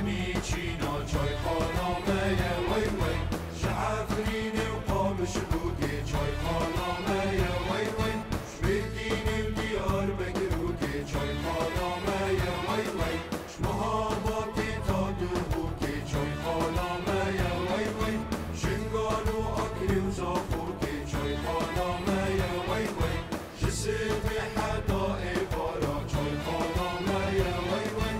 أميتشينا جاي خانمايا وي وي شعب ريني وقام شهودي جاي خانمايا وي وي شبيدين الديار مجهودي جاي خانمايا وي وي شمهاباتي تادهودي جاي خانمايا وي وي شنغانو أكلي وزافوتي جاي خانمايا وي وي جسمي حدائي بارا جاي خانمايا وي وي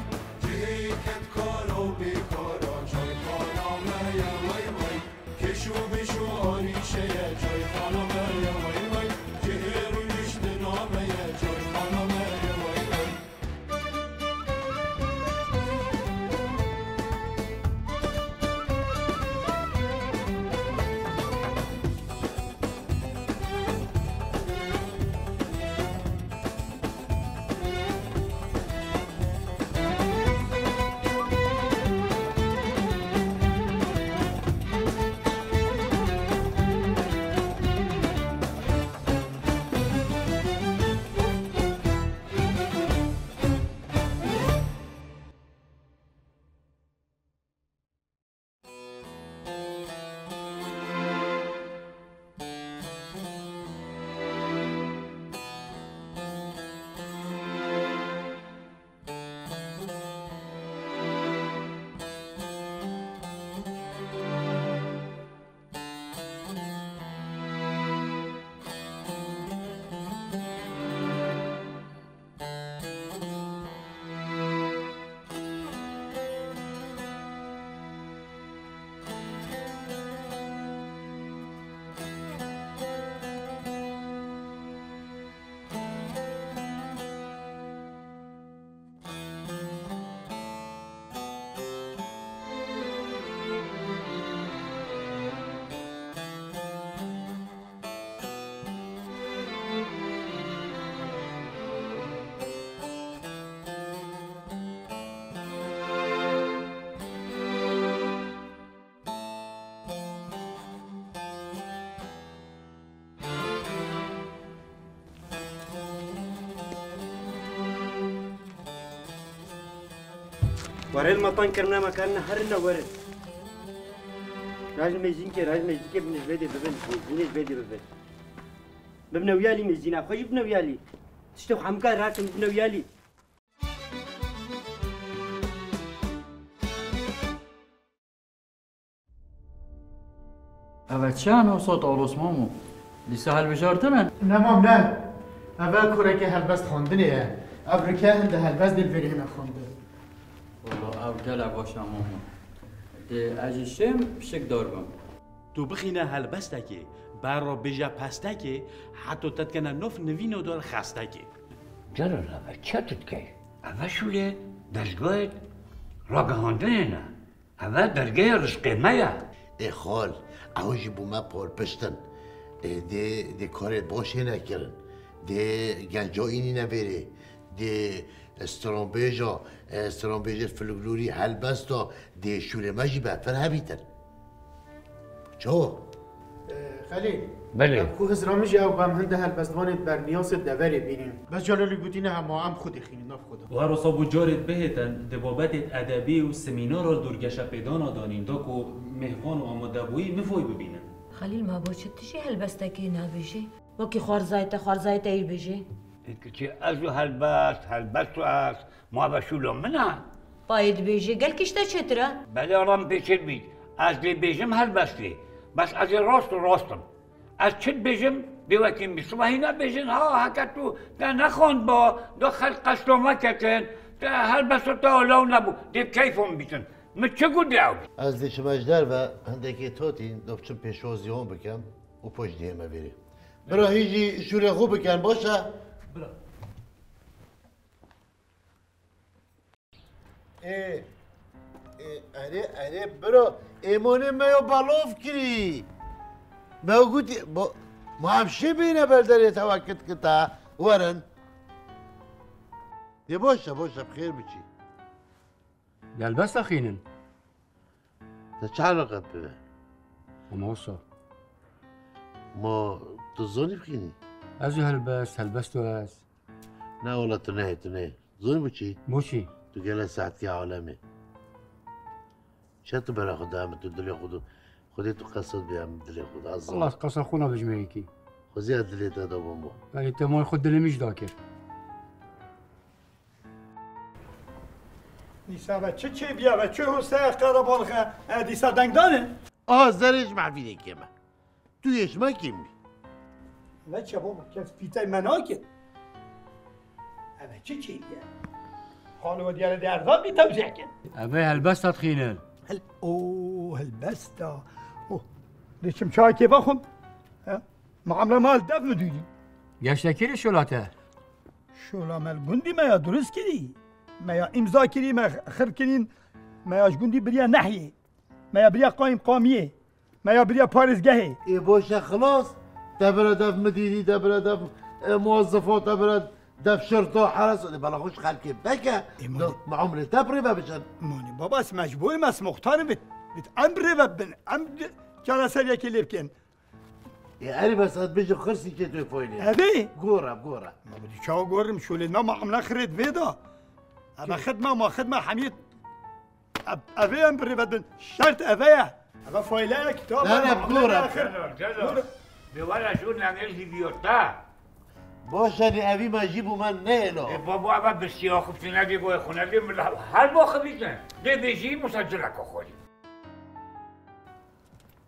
جهيكت كارو بكارا جاي خانمايا وي وي كشو بشو آريشه جاي خانمايا وي وي جهرونش دنامه جاي خانمايا وي وي ورد مطن كرنا مكاننا هرنا ورد راجل ميزين كي بنش بدي ببن ببنا ويالي ميزين أخوي ببنا ويالي تشتو حمكار راتم ببنا ويالي أبا شانو صوت عروس مامو لسه هالبشار تمن نمام نم أبا كوريكي هالبست خوندنية أبريكا هند هالبست دي الفريمة خوندنية والله او گله باشم ماما ده عجیشم پشک دار بم تو بخینه هل بستکی بر را بجه پستکی حتی تدکنه نف نوینو دار خستکی جلال او چه تدکی؟ او شوله درگاهت را گهاندنه نه او درگاه رشقه میا ای خال او جی بومه پار پشتن ده کارت باشه نکرن ده گنجایی نبره ده استرامبیج فلکلوری هل بستا ده شوره مجی بهتر هبیتر چو؟ خلیل بله کو هزرامجی او بم هنده هل بستوانت بر نیاست دوره بینیم بس جلالی بودینه همه هم خود خینی ناف خدا و هر اصابو جارت بهتن دبابتت ادبی و سمینار را درگشه پیدانا دانیم دا که مهوان و آماده بویی مفای ببینن خلیل ما با چطیشی هل بستکی نبیشی؟ و که خوارزایت ای بجی؟ كي أزو هالبست وأس ما بشولو منها بايد بيجي قال كشتا شترة بلا رم بيشر بيج أزلي بيجم هالبستي بس أزلي راستم أزشت بيجم بيوكين بيش وهنا بيجن ها هكتو تا نخون با دو خلق قشتو ما كتن تا هالبستو تا لو نبو ديب كيفهم بيشن متشو قد يعود أزلي شمجدار با هندكي توتين دوبشن بيشوزيون بكم وبوش ديما بيري برا هيجي شوري خوب بكم باشا برا اره برا ایمونه میو بلاف کری میو گوتی ما همشه بینه برداری توقت کتا ورن یه باشه بخیر بچی یلبست اخینن تا چه علاقت ببه؟ اما اصلا ما تزانی بخینی ازو هلبست واس نه والله تنهي زون بچی موشی تو گله ساعت کی عالمه شاتو برا خدام تدلي خدو خديتو قصد بهم دلي خد عزم الله قصد خونا بجمعيكي خذي هدلي تادا بومبو يعني انت ما يخد دلي مش داكر نيسا چه بیا و چه حسه قرار بالغه دیسا دنگدانه آزرش معفیده که من تویش ما کمی و چه بابا کس فیتای منا که اما چه چه بیا خانو دیاره دردان بی توجه کن اما هلبستا تخینه هل اوه هلبستا دیشم چای که بخم معامله مال دفن دیدی گشتکیری شولاته شولامل گندی ما یا درست کردی ما يا امضا كريم خركنين ما يا جندي بريا نحيه ما يا بريا قائم قاميه ما يا بريا فارسجهي اي بوشه خلاص تبرد في مديري تبرد موظفات تبرد دف شرطه حرس بلا خوش خلكي بكا مع عمري تبري بابا ماني بابا اس مجبور مس مختار بت امر بن امر جلسه يك لبكن يا اري بس بيجي خرسي كده فويني ابي غوره بغوره ما بدي شو غورم شو لنا ما عملنا خريت بيضه أبا خدمة ما خدمة حميد أبي أمبري بدن شرط أبايا أبا فايلة كتاب لا بكورة جلو بولا شو نعمل في بيوتا باشا أبي ما أجيبه من نيله بابا أبا بالسياخ بتنا دي بوي خونا دي هل ما خبيتنا دي بيجي مسجلك أخوي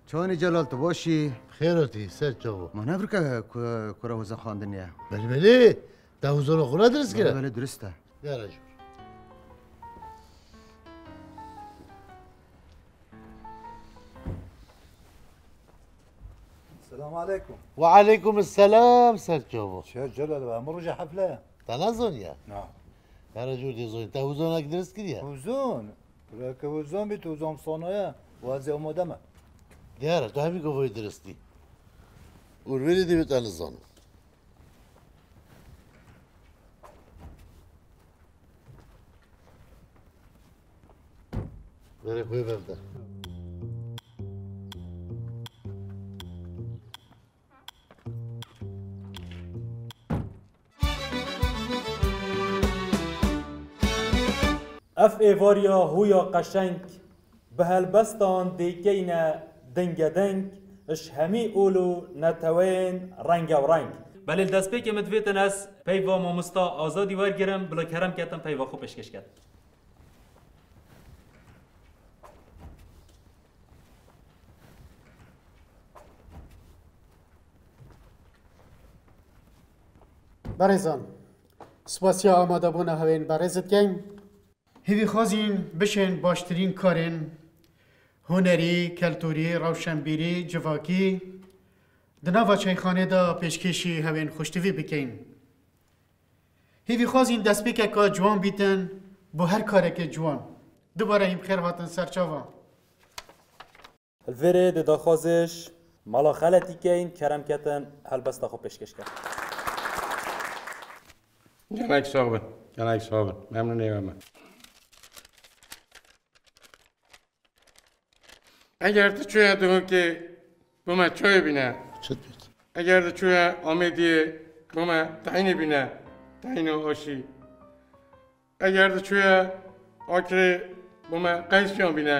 شوني جلال تبوشي خيرتي سيد جوه ما نبرك كورة وزخان دنيا بل بلي ده وزن خونا درس كده بل درسته يا رجل السلام عليكم. وعليكم السلام سرجوبو. شيخ جلال بقى مرجع حفله. تنازل يا. نعم. يا رجل يا زوين، انت وزونك درست كده؟ وزون. لك وزون بيت وزون صنايع وهذه ومدمه. يا رجل تعمل كوفي درستي. والولد بيت الزون. غير خوي بابا. اف ایواریا هویا قشنگ به هلبستان دیگین دنگدنگ اش همی اولو نتوین رنگ و رنگ بله دست پی که مدویتن از پیوا مامستا آزادی ورگرم بلا کرم کتن پیوا خوب پشکش کت برزان سپاسیا آماده بونه هوین برزت گنگ هیوی خوازین بشین باشترین کارین هنری، کلتوری، روشنبیری، جواکی دناوا چایخانه دا پیشکشی هاوین خوشتوی بکین هیوی خوازین دست بکه که جوان بیتن با هر کاره که جوان دوباره این بخیر واتن سرچاوان الویره دا خوازش مالا خلطی که این کرم کتن هلبستا خوب پیشکش کرد جنایک صاحبن ممنون ایوامن اگر تو چویا دهون که بما چوی بینه چت بیت اگر تو چویا آمدی بما تعین بینه تعین آشی اگر تو چویا آکر بما قیسیان بینه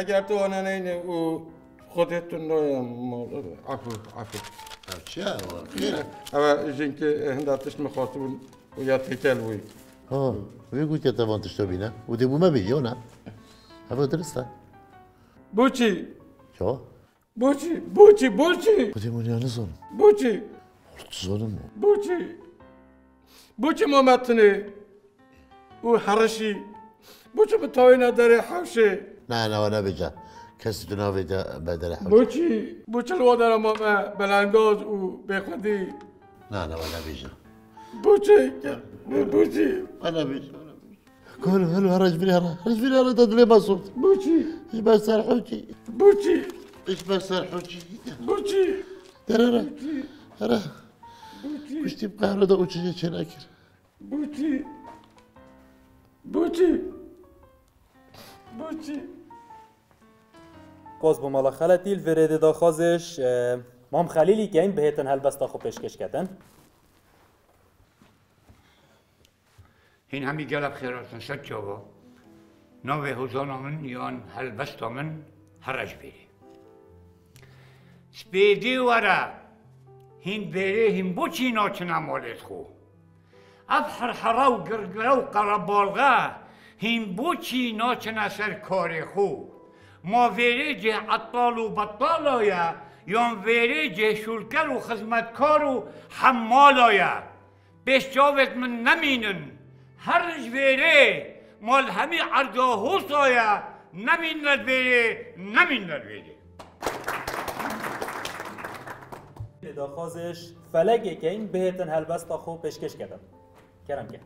اگر تو آنان این او خودتون نایم عفو چه اوه خیره اوه ایجین که هنداتش مخاطبون و یا تکل بوی ها بگو که توانتش تو بینه و دی بومه بیدی او نه اوه درسته بوچی چه؟ بوچی بدیمون یا نزن بوچی ارتزانم مو بوچی مامتنه او حرشی بوچی بتاوی نداره حوشه نه و نبیجه کسی تو ناویده بداره حوشه بوچی الوادر مامه بلنگاز او بخودی نه و نبیجه بوچی و نبیجه قول هلو هرج بلي هرج تدري ما صرت بوشي ايش بس الحوشي بوشي ايش بس الحوشي بوشي ترى ترى وش تبقى هذا وجهي شناكر بوشي باز بمالا خالتي الفريد دا خازش مام خليلي كاين بهيتن هلبستا خو پیشکش کردن این همی گلاب خیراتون شد جواب nove huzonomen yon halvestomen haraçberi. Spedi vara hind beri hind bu çinotuna moletku. Abhar harav girgirav qarabolga hind bu çinotuna serkoreku. Ma verici attalu battaloya yon verici şulkaru hizmetkaru hammaloya. Beş çavet min neminin harj veri مال همی عرضه حسایا نمی‌ند بیه نمی‌ند بیه. دخازش فلگی که این بهتن هلبست خوب پشکش کردم. کردم که.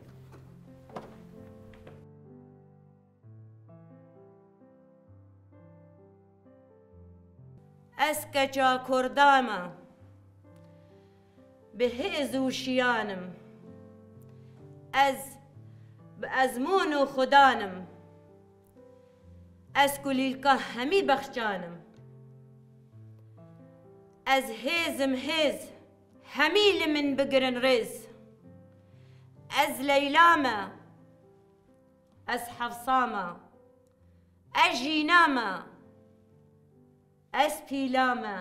اسکچا کردم. به هزوشیانم. از بأزمون و خدانم از کلیلکا همی بخشانم از هیزم هیز همی لمن بگرن ریز از لیلامه از حفصامه از جینامه از پیلامه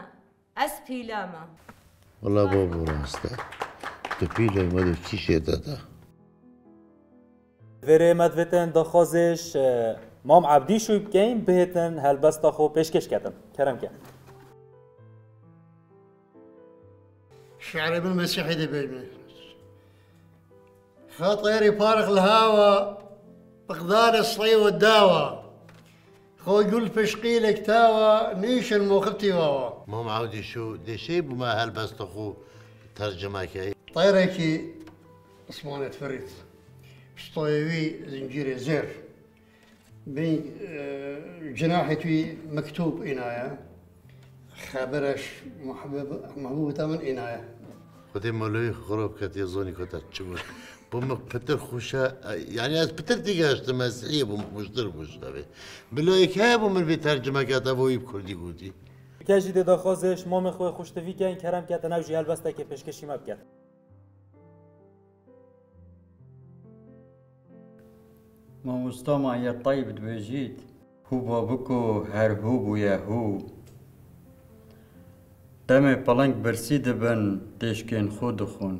از پیلامه والله بابا راسته تو پیل اومده چی شده ده وره مدوتن دخوازش مام عبدی شویب کهیم بهتن هلبستا خو پیشکش کردم کرم که شعر ابن مسیحی دی بیمه خاطر پارق الهوا بقدار الصی و الداوا خو جول فشقی لکتاوا نیش الموقتی واوا مام عبدی شو دیشی بما هلبستا خو ترجمه که طیره که اسمانت فرید شطويوي زنجير زر بين جناحتي مكتوب إنايا خبرش محبوب تمن إنايا خدي ملوي خراب كتير زوني كتر تشمل بومك بتر خوشة يعني بتر تيجاش تمسحية بومك مشتر بوش دبي بلوي كه بومن بترجمة كده بويب كردي قدي كجدي دخازش ما مخوي خوش تفي كان كرم كاتنا وجيال بس تكي بيشكشي ما بكات ما مستمع يا طيب تبجيت هو بابكو هرهوب وياهو دمي بلانك برسيد بن تشكين خودخون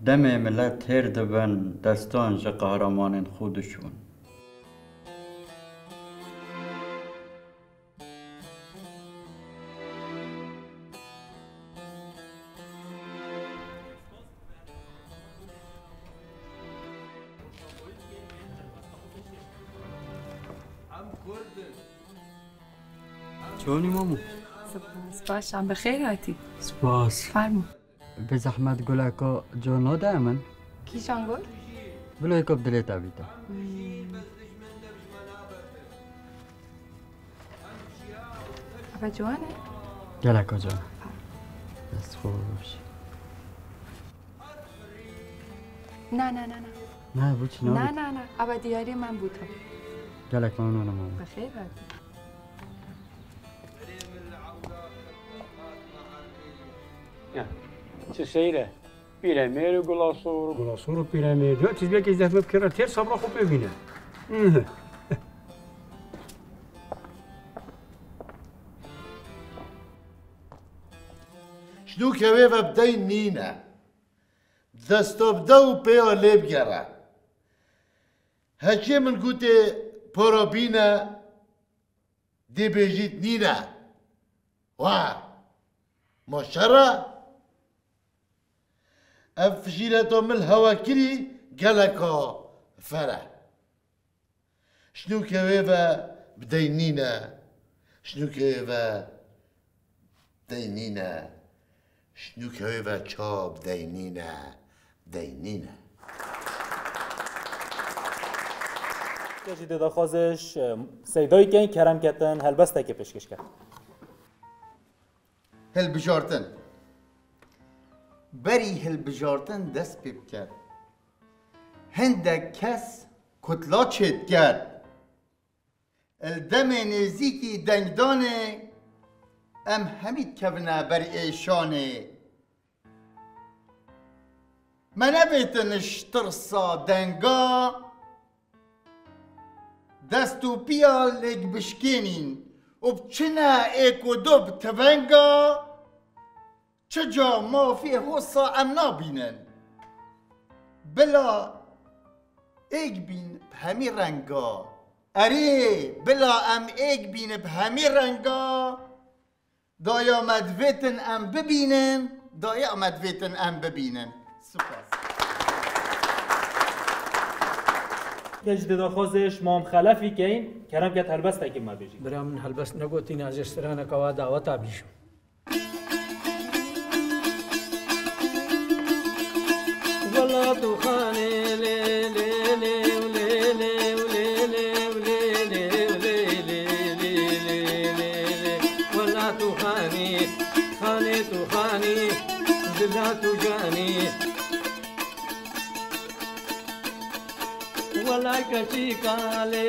دمي ملت هير دبن دستان جقهرمان خودشون شلوني مامو؟ سباس عم بخير عتي سباس فارمو بزحمة تقول اكو جونو دائما كيش عم قول؟ بلو اكو بدليت عبيتا أبا جوانا؟ يلا اكو جوانا بس خوش نا نا نا نا نا بوش نو نا نا نا أبا دياري من بوتو يلا اكو ممنونة مامو بخير عتي تسيره بيرامير وغلاصور وغلاصور وبيرامير دلوقتي تبقى كي زحمه بكره تير صبره خو بينا شنو كويفه بداي نينا دستو بداو بيو ليبجرا هاشي من قوتي بوروبينا دي بيجيت نينا وا مشره أفجيرتو من الهوا كري قالكو فرح شنو كويفا بدينينا شنو كويفا بدينينا شنو كويفا تشوب بدينينا بدينينا كجدي دخوازش سيداي كان كرم كتن هل بس تاكي بشكش كتن هل بجارتن بری هل بجارتن دست پیب کرد هندک کس کتلا چید کرد الدم نزیکی دنگدانه ام همید کبنه بر ایشانه منه بیتنش ترسا دنگا دستو پیا لگ بشکینین و بچنه ایکو دو بتونگا چجا ما فی حصا ام نابینن بلا ایگ بین بهمی رنگا اری بلا ام ایگ بین بهمی رنگا دایا مدویتن ام ببینن دایا مدویتن ام ببینن سپاس. تجدد خوازش مام خلافی کین کرم که هلبست کی ما بیجی برام من هلبست نگوتی نازسترانه کوا دعوت ابیشم والله تو خانه Kachika le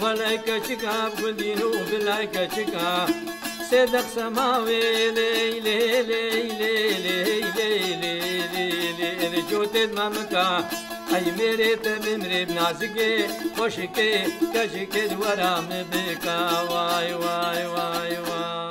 walai kachika gundinu walai kachika sedak samawe le joted mamka ay mere te mere nazike khoshke kachike dwara me beka wai wai wai wai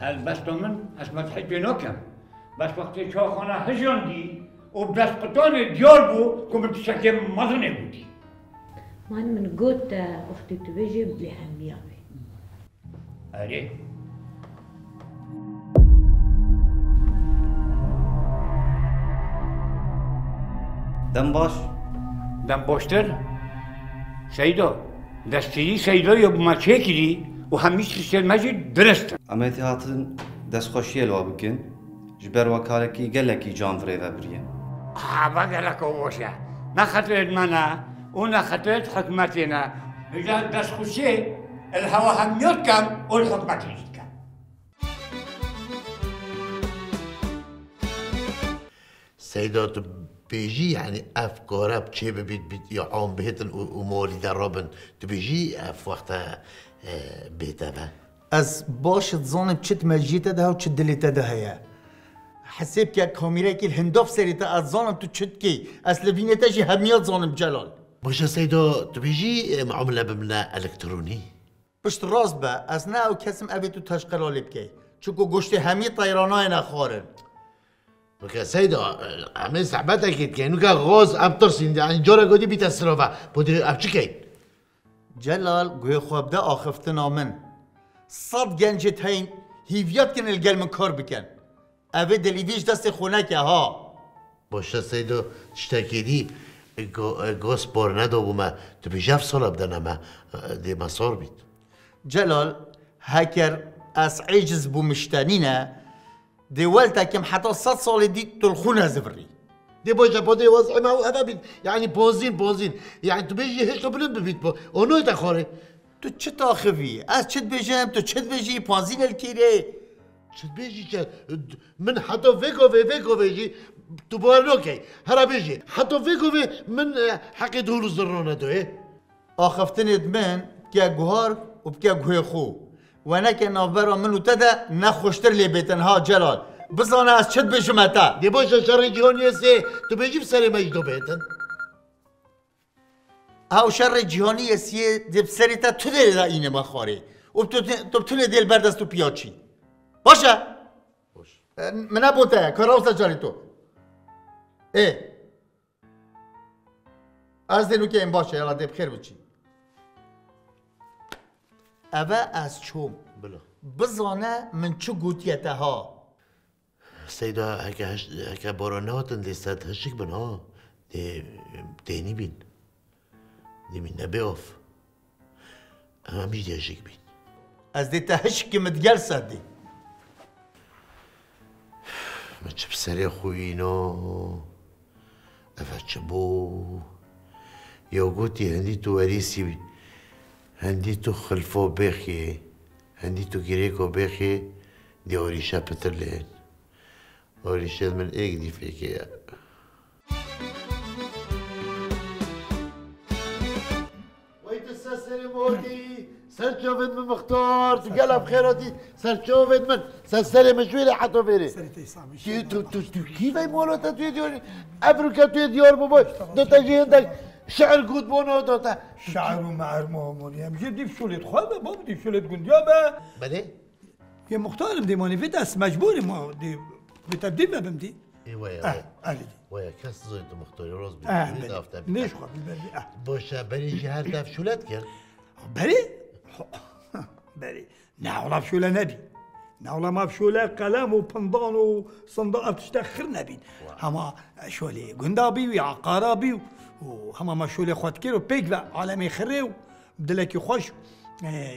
هلبست من از مدحیب نکم بس وقتی چاخانه هجاندی و دستقطان دیار بو که متشکل مزنه بودی من گوت اختی تو بجه بلی همیابه آره دم باش دم باشتر سیدا دستی سیدا یا بمچه کدی و همیشه سرمجی درست. امتی هاتن دستخوشی لوا بکن جبر وکاله کی گلکی جان فری و بریم. آبا گلک اوشه نخطرت منه و نخطرت حکمتی نه. اگر دستخوشی الهوا همیت کم و حکمتی کم. سیدات بيجي يعني افكار بتشيب بيت يعوم بهت الامور اللي دربن تبيجي اف وقتها بيتها از باش تظن بتشت مجيته ده وتشد اللي تدهيا حسيب كيك كاميريك الهندوف سريته اظن تشتكي اسلفينه تجي هميات ظن بجلال باش سيدو تبيجي معامله بمنا الكتروني باش راس با از ناو كسم ابيتو تشقلال بكي چونكو گوشتي همي طيراناي نخورن بك سيدو عمل صحبتك كانوا كغوز عم ترسين يعني جورا قدي بيتسروا بدي ابشكي جلال قوي خوب ده اخفتنا من صد جنجت هين هيفيات كن القلم كور بكن ابي دليفيش دست خونك ها باش سيدو اشتكيدي غوز بورنادو بما تبي جاف صلب ده ما دي مسار بيت جلال هكر اس عجز بمشتانينا دي والتك حتى صد صالي دي تلخونها زفري دي بوجه بودي وضعي ما هو أبابين يعني بوزين يعني تبيجي هشتو بلن ببيت بو اونو تخوري تو چه تاخفي از چه بجم تو چه بجي بوزين الكيري چه بجي چه من حتى فيكو تو بارنوكي هرا بجي حتى فيكو في من حقي دولو زرونه دوه آخفتنت من بكا جوهر وبكا جوه خو وانا كنافبرا منو تدا نخوشتر لي بيتنها جلال بزانا از چت بشمتا دي بوش شر جهاني سي تو بيجي بسري مجدو بيتن او شر جهاني سي دي بسري تا تو دي اينه مخاري و تو تونه دل بردست تو بياچي باشا باش منا بوتا كراوسا جاليتو اي از دلو كي ام باشه يلا دي بخير بچي أبا از چوم بلا بزانه من چو گوتیته ها سیدا هکه بارانه هاتن دیستد هشک بن ها دینی بین دیمین نبه آف اما میدی هشک بین از دي تهشك متجلسة دي ما تجيب سري خوينو افتشبو يوغوتي هنديتو وريسي هنديتو خلفو بخي هنديتو كريكو بخي دي اوريشا بترلين اوريشا من ايك دي فيكيا سرچوفت من مختار تقلب خيراتي سرچوفت من سلسلة مشويرة حتى فيري كيف هي مولوتا توي ديور أفريقيا توي ديور بوبوي دوتا جي عندك شعر قد بونو دوتا شعر ومعرمو مونيا مجي بدي بشولة خوابة ما بدي بشولة قنديابة بلي يا مختار بدي موني في داس مجبوري ما بدي بتبديل ما بمدي ويا ويا كاس زيد مختار روز بدي دافتا ليش خواب البلدي بوشا بري جهار داف شولات كان بري بري ناولا بشولا نبي ناولا ما بشولا كلام وبندان وصندوق بتشتخر نبي هما شولي قندابي وعقارابي وهما ما شولي خوات كيرو بيك عالمي خريو بدلك يخش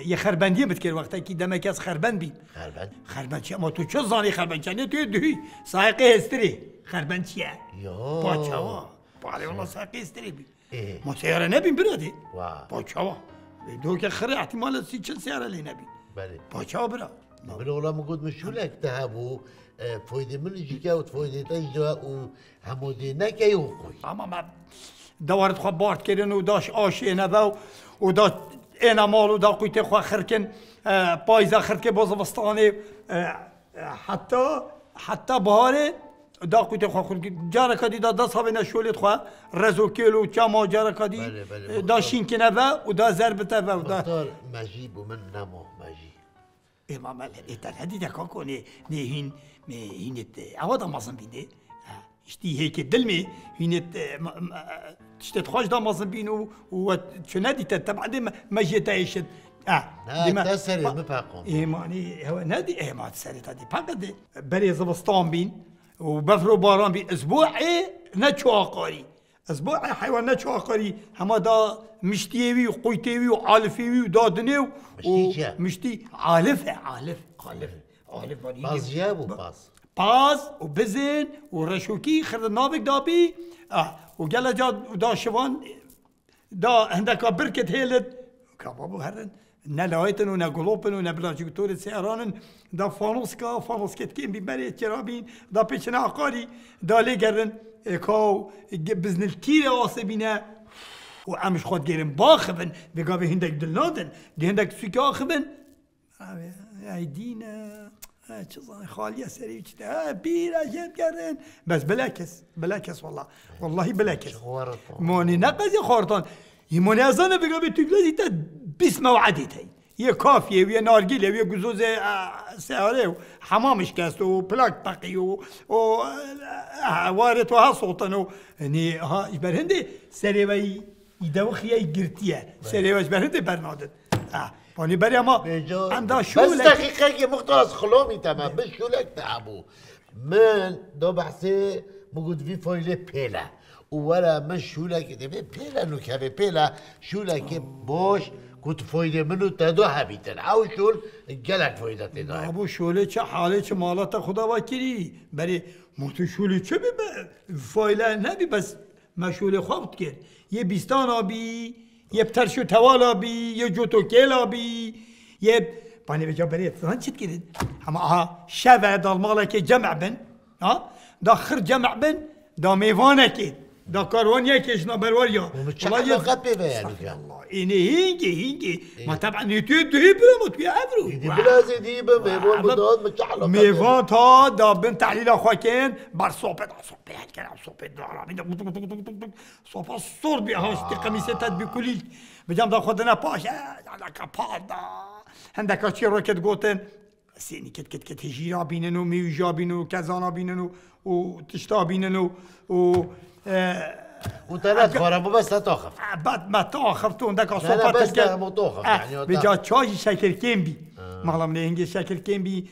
يا خربندية بتكير وقتها كي دما كاس خربان بي خربان خربان شي ما تو شو زاني خربان شي تو دهي سايقي هستري خربان شي يو باتشاوا بالي والله سايقي هستري بي ما سيارة نبي برادي باتشاوا دوك اخر احتمال سي تشسير على نبي بلي باشا برا بلي والله موجود مشولك تهابو فويدي من جيكا وفويدي تجا وحمودي نكا يوقي اما دورت خبارت كيرن وداش اش انبا وداش انا مال ودا قيت خو خركن بايز اخرك بوزبستاني حتى بهاري دا قوت خو خل جاره کدی دا داس هاوینه شولید خو رزو کیلو چما جاره کدی دا شین کنه و دا ضرب ته و دا مجیب و من نمو مجی امام علی تا هدی دا کونی نهین مهینت عوض مازن بینه اشتی هیک دلمی هینت تشت خوش دا مازن بینو و چندی ته طبعا مجی ته ایشت لا تسري مفاقم ايماني هو نادي ايمان تسري تادي فقد بري زبستان بین وبفرو باران بي اسبوعي نتشو عقاري اسبوعي حيوان نتشو عقاري هما دا مشتيوي وقويتيوي وعالفيوي ودادنيو مشتي عالفه عالف عالف عالف باز جابو باز وبزن ورشوكي خرد نابك دابي وقال جاد دا شوان دا هندك بركت هيلت كبابو هرن نا لايتن ونا غلوبن ونا بلاجيكتور سيرانن دا فانوسكا فانوسكت كين بمري ترابين دا بيشنا عقاري دا ليغرن اكو بزن الكيره واسبينا وعمش خد جيرن باخبن بقابي هندك دلنادن دي هندك سيكا خبن ايدينا تشظن خاليه سريع كذا بيرا جاب قرن بس بلاكس بلاكس والله بلاكس موني نقز يا خورطان يموني ازانا بقابي تقلدي تد بس موعدتي هي كافيه ويا نارجيله ويا جزوز سعره حمام شكست وبلاك باقي وارت وها سلطان يعني ها اجبر هندي سريوي يدوخيه يجرتيه سريوي اجبر هندي برنادت يعني بري ما عندها شو بس دقيقه مختص خلومي تمام بس شو لك تعبوا من دو بحثي موجود في فايله بيلا ولا من شو لك بيلا نكبه بيلا شو لك بوش كنت فايدة منو تدو حبيتن او شول جالك فايدة تدو ابو شولي چه حالي چه مالاتا خدا وكيري بري موتو شولي چه فايدة نبي بس ما شولي خوابت كير يه بيستان آبي يه بترشو توال آبي يه جوتو كيل آبي يه باني بجا بري اتنان چت كيرين اما اها شبه دالمالك جمع بن دا خر جمع بن دا ميوانه كير دا كاروانيا كيشنا بروريا والله غبي بيا الله اني هينجي ما طبعا يتيد هبره ما تبي عبرو دي بلازي دي بميفون بدات متحلقه ميفون تا دا بنت علينا خوكين بار صوبت كان صوبت دولار صوبا صور بها شتي قميصات بكليل بجام دا خدنا باش على كابادا عندك اشي روكت غوتن سيني كت هجي رابينو ميجابينو كازانا بينو وتشتا بينو و وثلاث فرق مو بس لا تاخف بعد ما تاخفت عندك صوبات بس ما تاخف يعني بجا تشاجي شكل كيمبي مالا من هنجي شكل كيمبي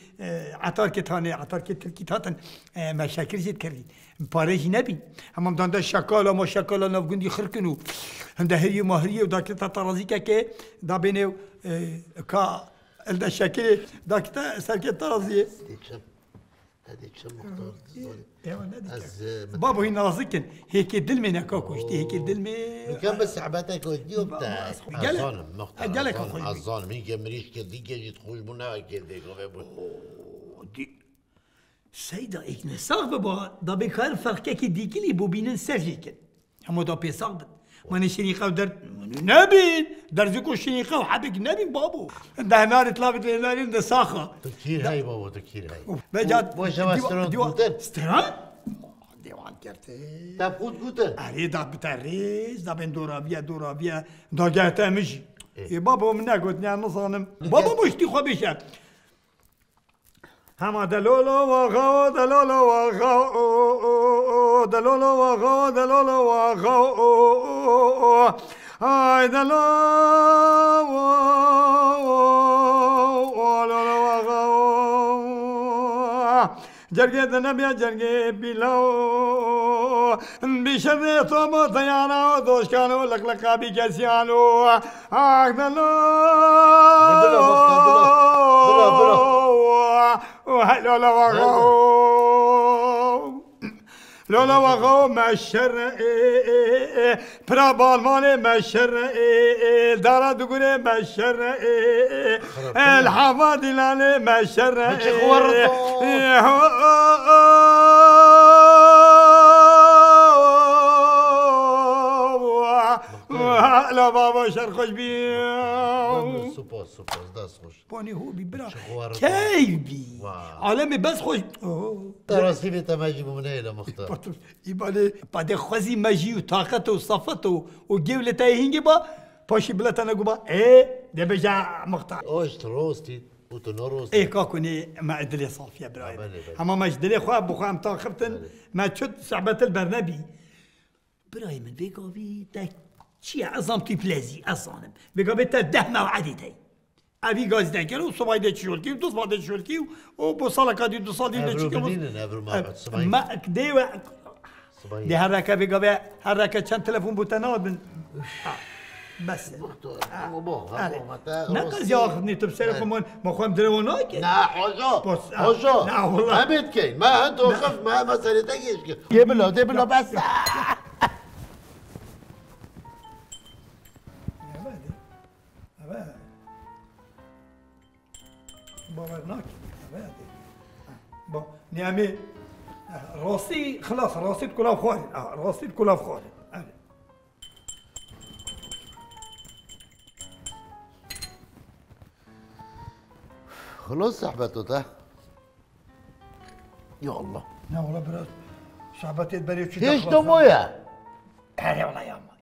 عطار كتاني عطار كتاتن مشاكل زيد كريت باريج نبي هم داندا شكالا ما شكالا نفغندي خركنو هم ده هي ماهريه وداك تطرازيكا كي دا بينو كا الشكل دكتور سلكي طرزي هذيك مختار بابا هنا راسك هيك دلمنا كوكوش هيك دلمي كم بس عباتك وديو بتاع الظالم مختار الظالم هيك مريش كديك يجي تخرج منها كديك سيدا إكنا صعب بوا ده بكار فرق كديك اللي بوبين سلكي هم ده بيصعب ما نشينيخا ودرت نبين درزكو شينيخا وحبك نبين بابو ده نار طلبت لنا ده ساخه تكير هاي بابا تكير هاي بجد ديوان ستران ديوان كرتي ده بود بود اريد ابتريز ده بندورا بيا دورا بيا ده جات امشي يا بابا منا قلت لي انا صانم بابا مش تخو بيشك هما دلولو وغو دلولو وغو دلولو وغو دلولو وغو هاي دلولو دلولو وغو جرقي دنبيا جرقي بلاو بشري طوبو طيانا دوشكانو لقلقا بكسيانو هاك دلولو لولا وغاو لولا وغاو ما الشر برا بالماني ما الشر دارا دقوري ما الشر الحفاظ لاني ما الشر هلا بابا شر خوش بيو سوبوس سوبوس داس خوش بوني هو ببرا كيبي عالمي بس خوش تراسي بتماجي بمنيلة مختار يبالي بعد خوزي ماجي وطاقته وصفته وجيولة تايهنجي با باشي بلاتنا قبا ايه ده بجا مختار اوش تروستي وتنورستي ايه كاكوني ما ادلي صافية برايب اما ما ادلي خواب وخوام طاقبتن ما تشد صعبة البرنبي برايب من بيقو بي تاك شي عظام تبلازي أصانم بقابلتها دهمة وعدتها أبي غاز دنكر وصباي دي تشولكي وتصباي دي تشولكي وبصالك هادي دوصادي دي تشولكي ما كديوة دي هركة بقابل هركة كان تلفون بوتنابن بس نقص ياخذني تبصير كمان ما خوام دروناك لا حوجه حوجه لا والله ما بيتكي ما انت وقف ما مسألة تجيش يبلو دبلو بس باورناك هذا بون نعمي راسي خلاص راسي كلها فخوري راسي كلها فخوري خلاص صاحبته ده يا الله لا والله برا صاحبتي تبريت شي ايش دمويا هذا والله يا